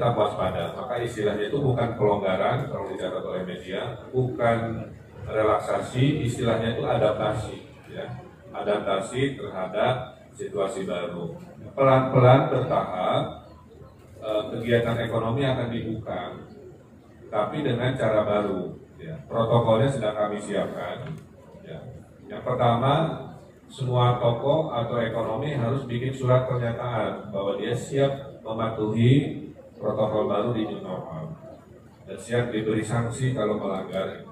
tetap waspada. Maka istilahnya itu bukan pelonggaran kalau dicatat oleh media, bukan relaksasi, istilahnya itu adaptasi, ya. Adaptasi terhadap situasi baru. Pelan-pelan bertahap kegiatan ekonomi akan dibuka, tapi dengan cara baru, ya. Protokolnya sedang kami siapkan, ya. Yang pertama, semua toko atau ekonomi harus bikin surat pernyataan bahwa dia siap mematuhi protokol baru di new normal dan siap diberi sanksi kalau melanggar.